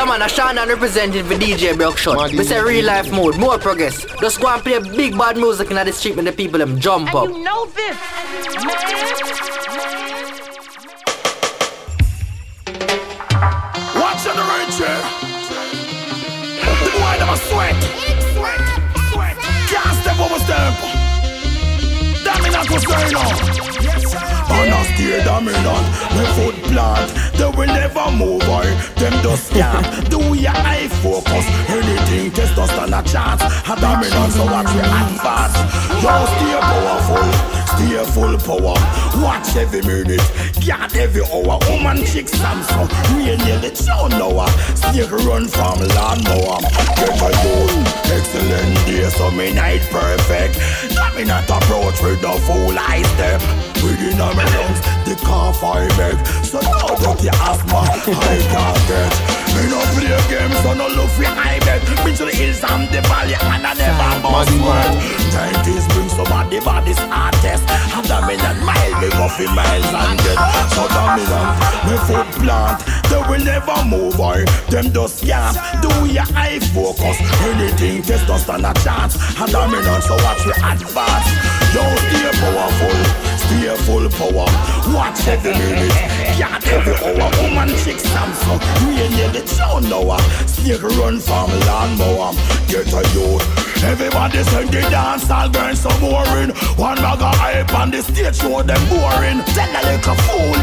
Yeah man, I shine and represented for DJ Bruckshut. We say real life mode, more progress. Just go and play big bad music in the street and the people them jump up. You know this. Watch on the range here. The boy them a sweat. Sweat. Can't step over step. Damn it, I go straight now. And I steer them in on my foot plant. They will never move or them just can't. Do your eye focus, anything test us on a chance. Had them in on so watch we advance. Yo, stay powerful, stay full power. Watch every minute, guard every hour. Woman chicks Samsung, we nearly chow now. Snake run from lawnmower. Get my goal, excellent day, so me night perfect. Let me not approach with the full high step. Within our lungs, the cough I make. So now don't you asthma, I can't get. Me no play games, so no look for I bet. Me to the hills and the valley, and I never must work. 90s bring somebody body's artist. And the minute mile, me go for miles and get. So the minute, me foot plant. They will never move on, them just can't. Do your eye focus, anything test us on a chance. And the minute, so watch we advance. Yo, stay powerful. Stay full power, watch every minute, guard every hour. Woman chicks Samsung, we near the town now. Snake run from lawnmower, get a youth. Everybody send the dance, all girls so boring. One bag of hype on the stage show them boring. Tell a little fool,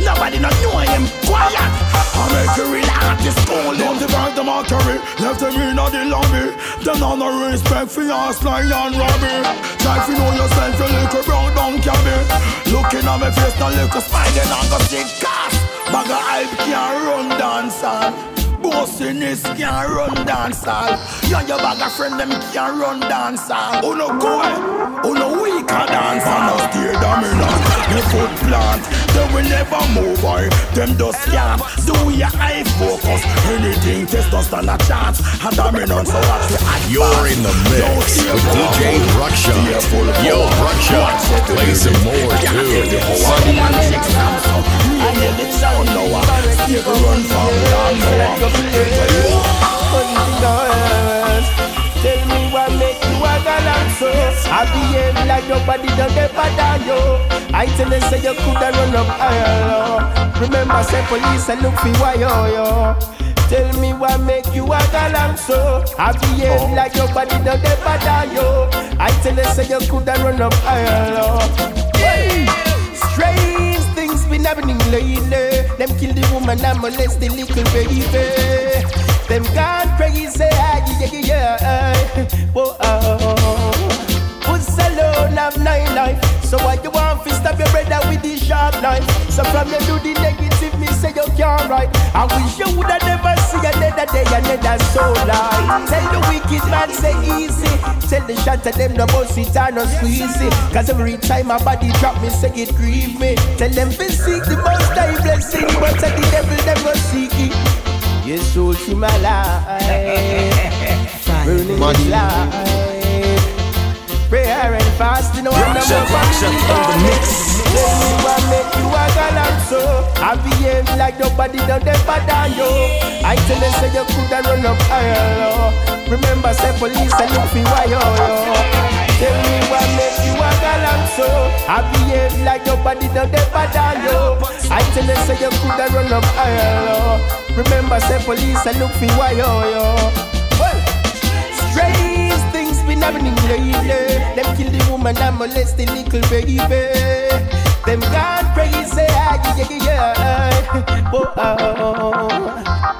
nobody not know him, quiet. I make you relax, this cold. Don't divide them out, carry, left them in the lobby. Them not no respect for your slide and robbery. Try to know yourself, you little brown down cabin. Looking at my face, no look a spider, not a sick cast. Bag of hype can't run dance all. Bossiness can't run dance all. You and your bag of friend them can't run dance all. Who no go, who no weak a dance all. No stay dominant, no foot plant. They will never move on, them just can't. Do your eye focus, anything test us on a chance. And dominant so watch we advance. You're in the mix with DJ Bruckshut. Yo, Bruckshut. Play some more too. Tell me what make you a galaxy. I behave like nobody don't ever done you. I tell them say you coulda run up higher. Remember say police and look for wire. Tell me what make you a galaxy. I behave like nobody don't ever done you. I tell them say you coulda run up higher. Strange things been happening lately. Them kill the woman and molest the little baby. Them gone crazy, whoa, puss alone have nine life. So why you want to stab your brother with this sharp knife? So from you do the negative, me say you can't write. I wish you woulda never see another day, another soul life. Tell the wicked man say easy. Tell the shot to them no boss it and no squeezy. Cause every time my body drop me say it grieve me. Tell them to seek the most high blessing, but tell the devil never seek it. Yes, so she my life, burning my life. Prayer and fasting, no one number one mix. Tell me what make you a galaxy. I behave like nobody don't ever done you. I tell them say you coulda run up higher. Remember say police and look for wire. Tell me what make you a galaxy. I behave like nobody don't ever done you. I tell them say you coulda run up higher. Remember say police and look for wire. Well, strange things been happening lately. Them kill the woman and molest the little baby. Them gone crazy,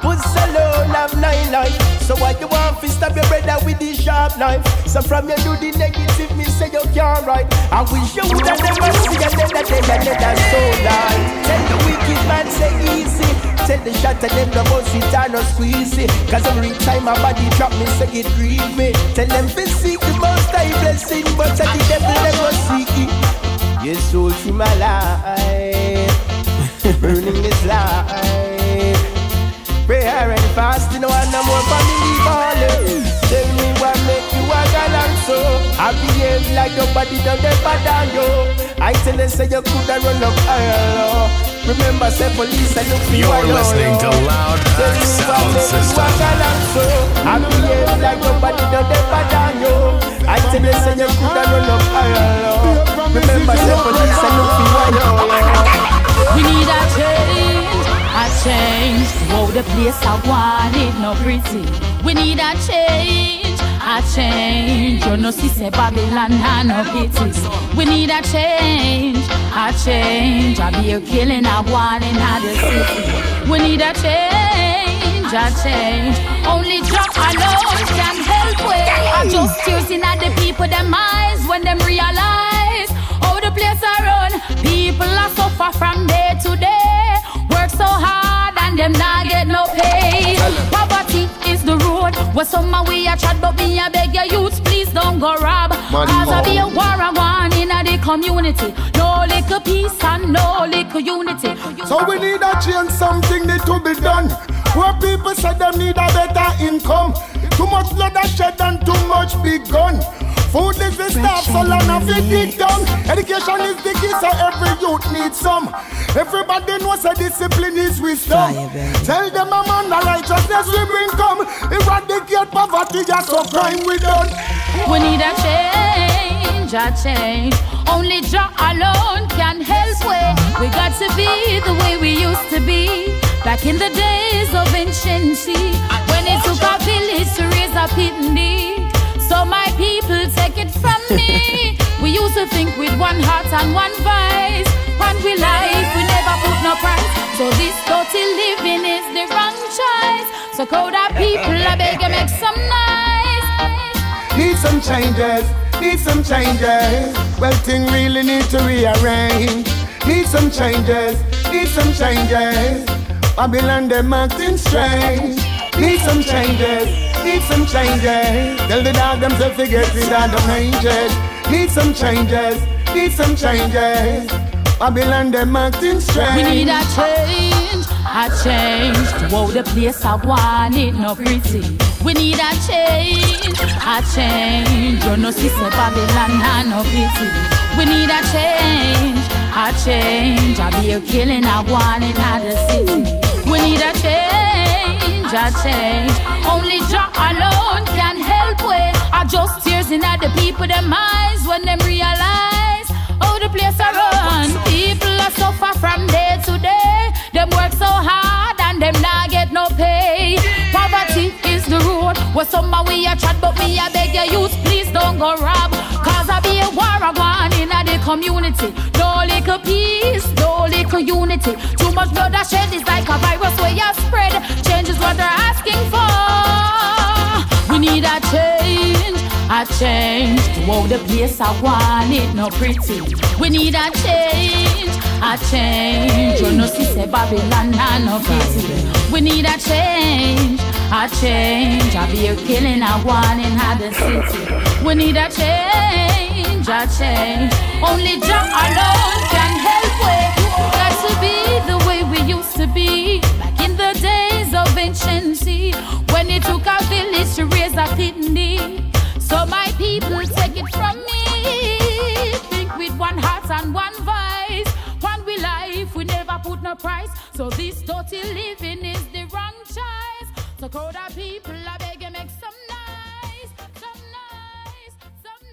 puss alone have nine life. So why you want to stab your brother with this sharp knife? So from you do the negative, me say you can't write. I wish you woulda never see another day, another soul life. Tell the wicked man say easy. Tell the shot to them the boss it and no squeezy. Cause every time my body drop me say it grieve me. Tell them to seek the most high blessing, but tell the devil never seek it. Yes, so she my life, burning this life. Prayer and fasting, no one no more family baller. Tell me what make you a galaxy. I behave like your body don't ever down you. I tell them say you coulda run up higher. Remember say police and look for you. You're listening to Loud Pack Sound System. I behave like your body don't ever down you. I tell them say you coulda run up higher. Remember say police and look for you. We need a change. I changed, whoa, the place I wanted, no pretty. We need a change, I changed. You know, see, say Babylon, I no pity. We need a change, I changed. I be a killing, I want in the city. We need a change, I changed. Only drop alone can help way. I just using at the people, them eyes, when them realize how the place I run. People are suffer from day to day. Work so hard and them not get no pay. Poverty is the road where some my way I chat, but me I beg your youths, please don't go rob. Cause I be a war I want in the community. No little peace and no little unity. So we need a change, something need to be done. Where people say them need a better income. Too much blood and shed and too much big gun. Food is the stuff, so long of it dig down. Education is the key, so every youth needs some. Everybody knows that discipline is wisdom. Tell them a man the righteousness we bring come. Eradicate poverty, just so crime we done. We need a change, a change. Only Jah alone can help way. We got to be the way we used to be. Back in the days of infancy, when it took a village to raise a pitney. So my people take it from me. We used to think with one heart and one voice. When we life, we never put no price. So this dirty living is the wrong choice. So call that people, I beg you, make some noise. Need some changes, need some changes. Well, thing really need to rearrange. Need some changes, need some changes. Babylon, them acting strange. Need some changes, need some changes. Tell the dog themselves to get rid of them angels. Need some changes, need some changes. Babylon, them acting strange. We need a change, I changed. Whoa, the place I wanted, no pretty. We need a change, I changed. You know, sister Babylon, I no pity. We need a change, I changed. I be a killing, I wanted, I the city. We need a change, I change. Only Jah alone can help way. I just tears in at the people them eyes when them realize how the place I run. People are suffer from day to day. Them work so hard and them not get no pay. Poverty is the road where some a way I chat, but me I beg your youth, please don't go rob. Cause I be a war I want in the community. No little peace, no little unity. Too much blood that shed is like a virus where you spread. Change is what they're asking for. We need a change, I changed. Whoa, the place I wanted, no pretty. We need a change, I changed. You know, she said Babylon, I no pity. We need a change, I changed. I be a killing, I want in the city. We need a change, I changed. Only Jah alone can help way. Got to be the way we used to be. Back in the days of infancy, when it took a village to raise a pitney. So my people take it from me. Think with one heart and one voice. One we life, we never put no price. So this dirty living is the wrong choice. So call the people, I beg you, make some noise. Some noise, some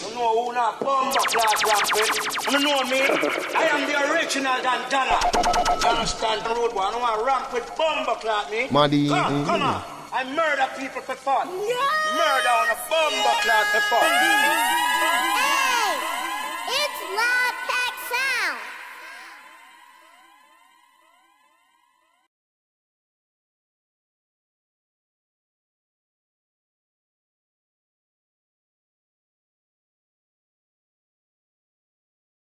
noise. You know who not bomb a black rampant. You know me, I am the original Dandana. You understand the road one, I want to ramp with bomb a clap me. Muddy. Come on. I murder people for fun. Yes. Murder on a bomb clap for fun.